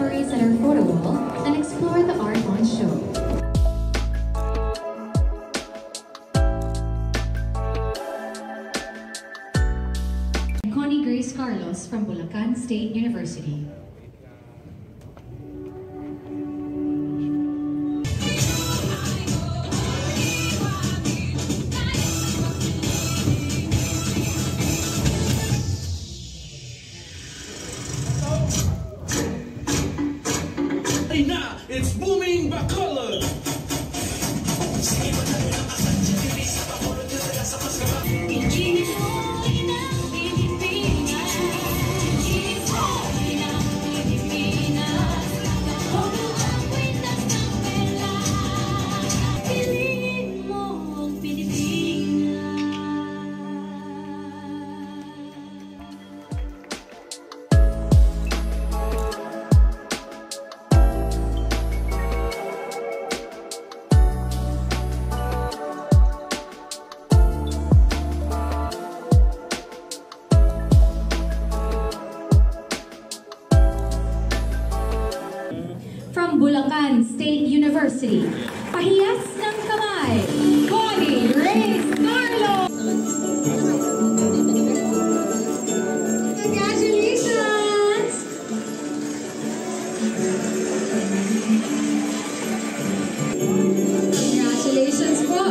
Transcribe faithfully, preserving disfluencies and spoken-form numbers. memories at our photo wall and explore the art on show. Connie Carlos from Bulacan State University. Hey, now it's booming by color. From Bulacan State University, pahiyas ng kamay, Connie Carlos! Congratulations! Congratulations po!